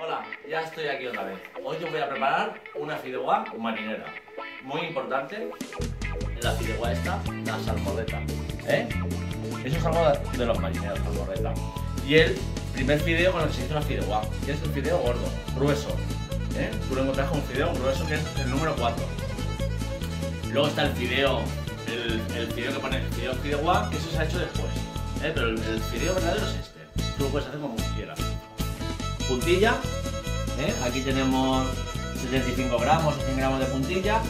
Hola, ya estoy aquí otra vez. Hoy os voy a preparar una fideuá marinera. Muy importante, en la fideuá está la salmorreta. Eso es algo de los marineros, salmorreta. Y el primer fideo con el que se hizo la fideuá, que es el fideo gordo, grueso. Tú lo encontrás con un fideo grueso que es el número 4. Luego está el fideo, el fideo que pone el fideo fideuá, que eso se ha hecho después. Pero el fideo verdadero es este. Tú lo puedes hacer como quieras. Puntilla, aquí tenemos 75 gramos o 100 gramos de puntilla,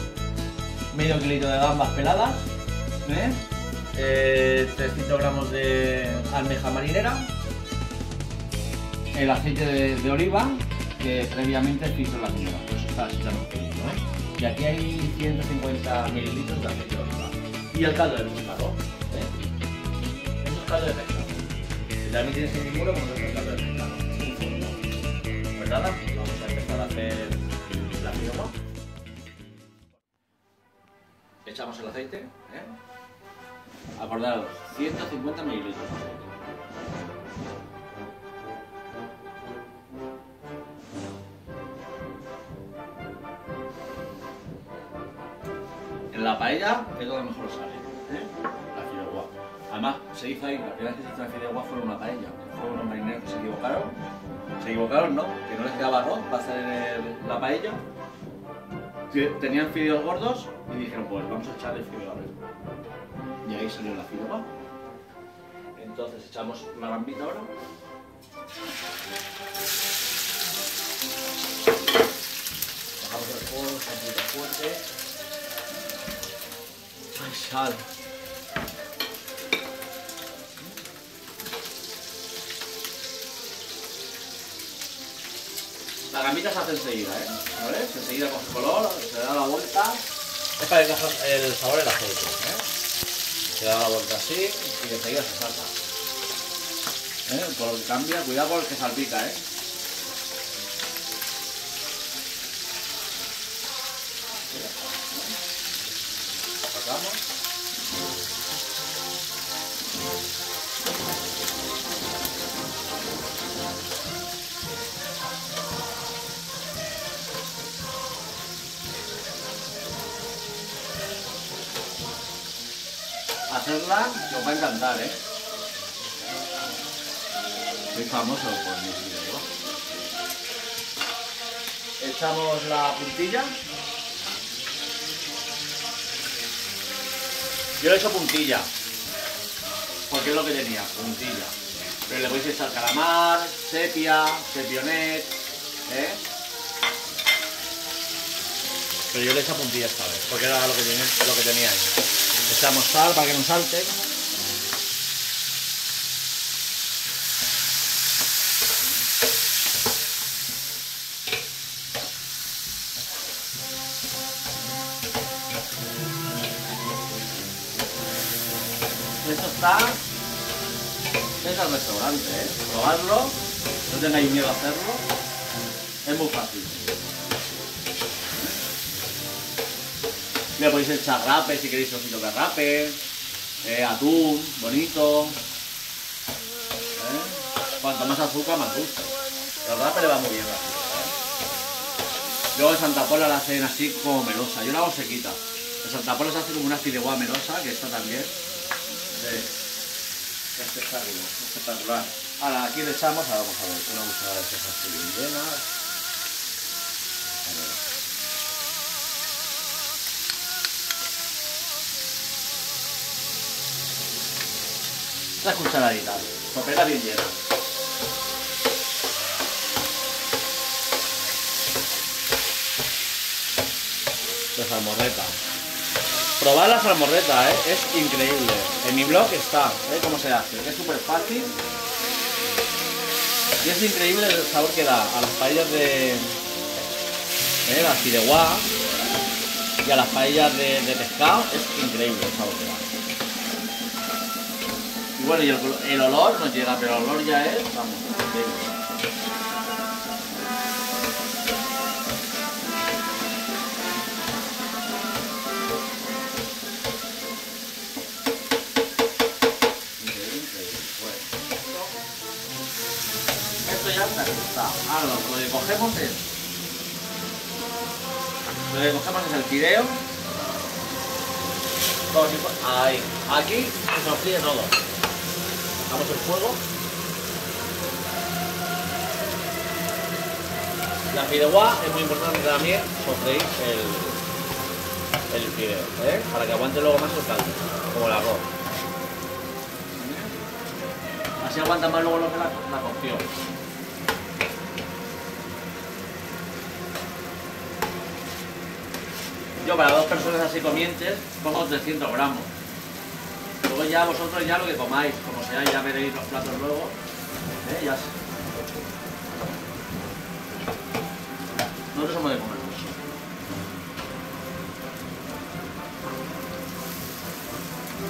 medio kilito de gambas peladas, 300 gramos de almeja marinera, el aceite de oliva que previamente filtró la mierda, eso está un poquito, y aquí hay 150 mililitros de aceite de oliva y el caldo de pescado, eso es caldo de pescado, también tiene ese figuro como el caldo de pescado. Vamos a empezar a hacer la fideuá. Echamos el aceite, Acordaros, 150 mililitros de aceite. En la paella es donde mejor sale, la fideuá. Además, se hizo ahí, la primera vez que se hizo la fideuá fue una paella. Fueron unos marineros que se equivocaron, ¿no? Que no les quedaba arroz para hacer la paella. Tenían fideos gordos y dijeron, pues vamos a echar el fideo ahora. Y ahí salió la fideuá. Entonces echamos una gambita ahora. Bajamos el fuego, un poquito fuerte. ¡Ay, sal! La gambita se hace enseguida, ¿vale? Enseguida con su color, se da la vuelta. Es para que el sabor del aceite, Se da la vuelta así y enseguida se salta. El color cambia, cuidado porque salpica, Sacamos. Hacerla os va a encantar, Soy famoso por mi fideuá. Echamos la puntilla. Yo le echo puntilla, porque es lo que tenía, puntilla. Pero le podéis echar calamar, sepia, sepionet, Pero yo le echo puntilla esta vez, porque era lo que tenía ahí. Echamos sal para que no salte. Esto está... es al restaurante, Probarlo, no tengáis miedo a hacerlo. Es muy fácil. Le podéis echar rape, si queréis trocitos de rape, atún, bonito. Cuanto más azúcar, más gusto. El rape le va muy bien. Luego en Santa Pola la hacen así como melosa. Yo la hago sequita. En Santa Pola se hace como una fideuá melosa, que esta también. Espectacular. Ahora aquí le echamos, ahora vamos a ver, una cucharada de cebolla chilindrina. Las cucharaditas, sopera bien llena. La salmorreta. Probad la salmorreta, es increíble. En mi blog está, cómo se hace. Es súper fácil. Y es increíble el sabor que da a las paellas de... la fideuá y a las paellas de pescado. Es increíble el sabor que da. Y bueno, y el olor no llega, pero el olor ya es, vamos, increíble. Increíble. Bueno, esto ya está. Ahora nosotros lo que cogemos es el fideo. Ahí, aquí se nos fríe todo. Damos el fuego. La fideuá es muy importante también, sofreír el fideo, ¿eh? Para que aguante luego más el caldo, como el arroz. Así aguanta más luego lo que la cocción. Yo para dos personas así comientes pongo 300 gramos. Luego ya vosotros ya lo que comáis, como sea, ya veréis los platos luego. Ya sé. Nosotros somos de comer mucho.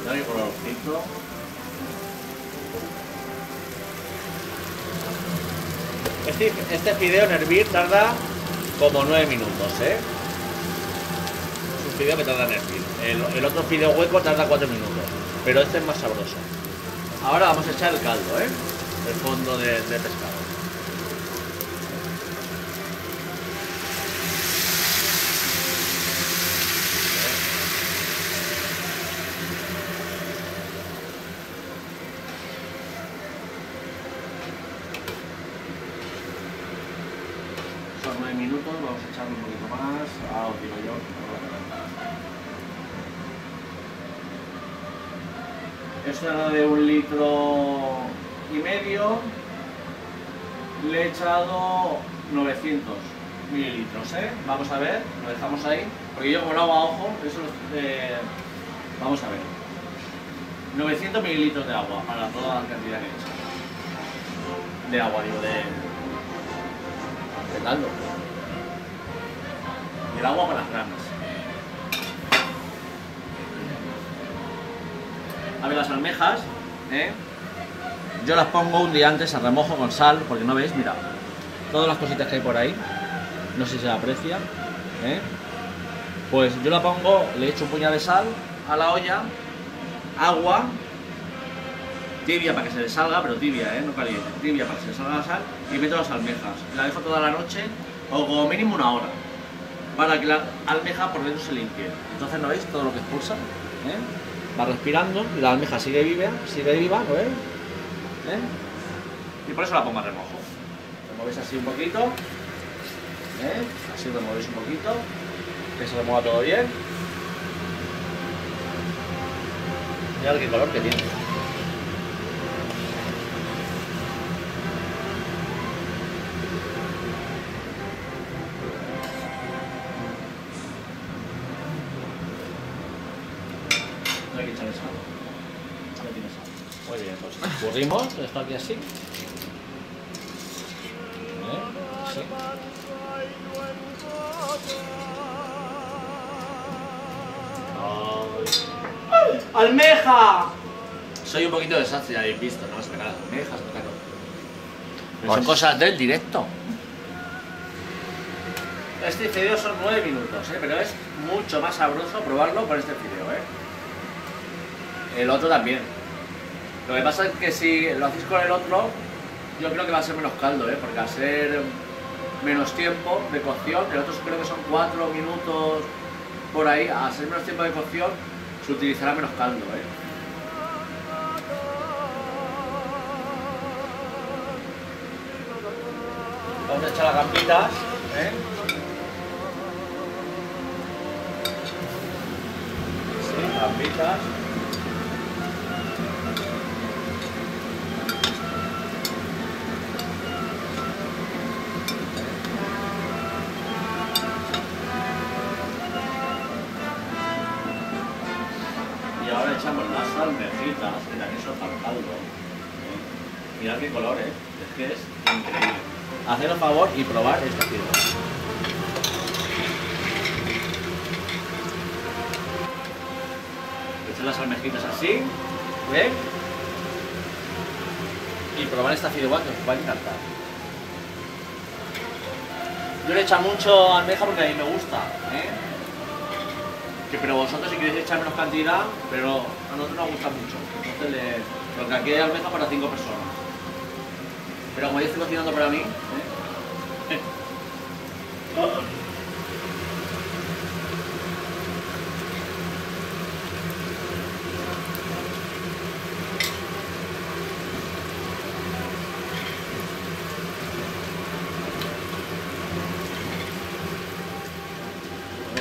Ya que colorcito. Este fideo en hervir tarda como 9 minutos, ¿eh? Es un fideo que tarda en hervir. El otro fideo hueco tarda 4 minutos, pero este es más sabroso. Ahora vamos a echar el caldo, ¿eh? El fondo de pescado. Son 9 minutos, vamos a echarle un poquito más, ahora os digo yo. Esto era de 1,5 litros, le he echado 900 mililitros, ¿eh? Vamos a ver, lo dejamos ahí, porque yo como lo hago a ojo, eso vamos a ver. 900 mililitros de agua, para toda la cantidad que he hecho. De agua, digo, de caldo. Y el agua para las ramas. A ver, las almejas, ¿eh? Yo las pongo un día antes a remojo con sal, porque no veis, mirad, todas las cositas que hay por ahí, no sé si se aprecia, ¿eh? Pues yo la pongo, le echo un puñado de sal a la olla, agua, tibia para que se le salga, pero tibia, ¿eh? No caliente, tibia para que se le salga la sal, y meto las almejas, la dejo toda la noche, o como mínimo una hora, para que la almeja por dentro se limpie. Entonces, ¿no veis todo lo que expulsa? ¿Eh? Va respirando y la almeja sigue viva, ¿no ves? Y por eso la pongo a remojo. Removéis así un poquito, ¿eh? Así removéis un poquito, que se remueva todo bien. Mirad qué color que tiene. Hay que echarle sal. Ya tiene sal. Muy bien, pues escurrimos esto aquí así. Sí. ¡Ay! ¡Almeja! Soy un poquito desastre, ya habéis visto, no esperar las almejas, claro. Pero son cosas del directo. Este fideo son 9 minutos, ¿eh? Pero es mucho más sabroso probarlo con este fideo, ¿eh? El otro también. Lo que pasa es que si lo hacéis con el otro, yo creo que va a ser menos caldo, ¿eh? Porque al ser menos tiempo de cocción, el otro creo que son 4 minutos por ahí, al ser menos tiempo de cocción, se utilizará menos caldo, ¿eh? Vamos a echar las gambitas, ¿eh? Sí, gambitas. Y ahora echamos las almejitas, mira que eso es para el caldo. Mirad qué color, ¿eh? Es que es increíble. Haced el favor y probad esta fideuá. Echad las almejitas así, ¿eh? Y probad esta fideuá que os va a encantar. Yo le he echado mucho almeja porque a mí me gusta, ¿eh? Pero vosotros si queréis echar menos cantidad, pero a nosotros nos gusta mucho. Entonces, porque aquí hay almeja para 5 personas. Pero como yo estoy cocinando para mí, ¿eh?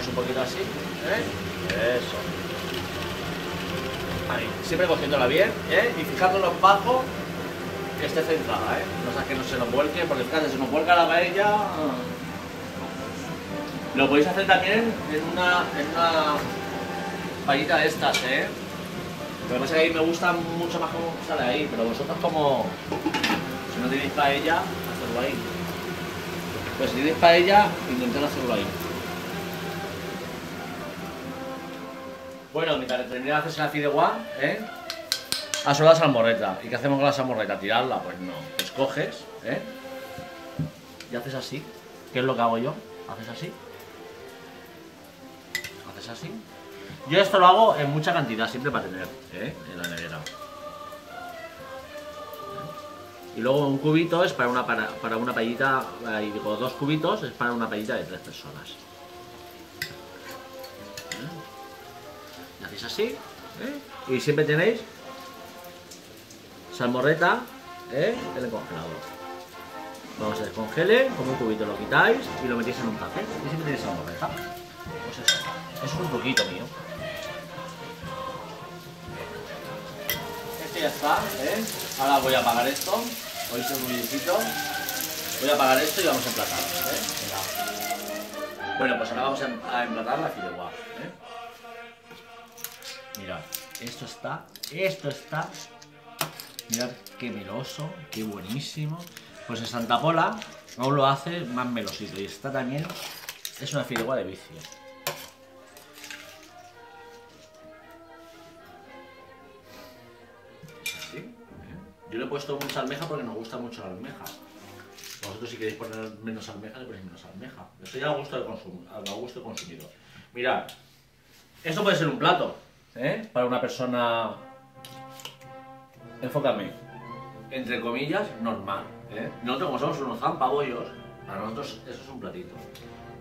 Un poquito así, ¿eh? Eso. Ahí, siempre cogiéndola bien, ¿eh? Y fijándonos bajo que esté centrada, ¿eh? No sea que no se nos vuelque, porque fíjate, si se nos vuelca la paella. Lo podéis hacer también en una paellita de estas, ¿eh? Lo que pasa es que a mí me gusta mucho más cómo sale ahí, pero vosotros como si no tenéis paella, hacerlo ahí. Pues si tenéis paella, intentad hacerlo ahí. Bueno, mientras terminaba de hacerse la fideuá, ¿eh? A sola salmorreta. ¿Y qué hacemos con la salmorreta? ¿Tirarla? Pues no. Escoges, ¿eh? Y haces así. ¿Qué es lo que hago yo? Haces así. Haces así. Yo esto lo hago en mucha cantidad, siempre para tener, ¿eh? En la nevera. Y luego un cubito es para una paellita, y digo dos cubitos, es para una paellita de 3 personas. Hacéis así, ¿eh? Y siempre tenéis salmorreta, ¿eh? En el congelador. Vamos a descongele, como un cubito lo quitáis y lo metéis en un papel. Y siempre tenéis salmorreta. Pues eso, es un truquito mío. Este ya está, ¿eh? Ahora voy a apagar esto. Hoy es un ruidicito. Voy a apagar esto y vamos a emplatar, ¿eh? Bueno, pues ahora vamos a emplatar la fideuá, ¿eh? Mirad, esto está, mirad qué meloso, qué buenísimo. Pues en Santa Pola aún lo hace más melosito y está también, es una fideuá de vicio. ¿Sí? Yo le he puesto mucha almeja porque nos gusta mucho la almeja. Vosotros si queréis poner menos almeja, le ponéis menos almeja. Esto ya a gusto del consumidor. Mirad, esto puede ser un plato, ¿eh? Para una persona, enfócame, entre comillas, normal, ¿eh? Nosotros como somos unos zampabollos, para nosotros eso es un platito.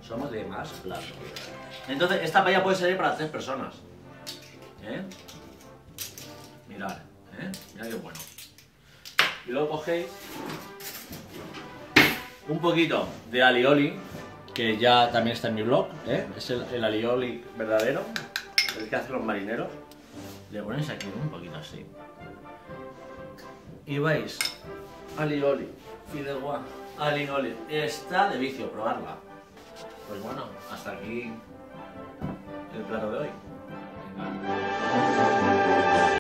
Somos de más platos. Entonces esta paella puede ser para 3 personas, ¿eh? Mirad, ¿eh? Mirad qué bueno. Y luego cogéis un poquito de alioli, que ya también está en mi blog, ¿eh? Es el alioli verdadero, el que hacen los marineros. Le ponéis aquí un poquito así y vais alioli, fideuá, alioli. Está de vicio, probarla. Pues bueno, hasta aquí el plato de hoy.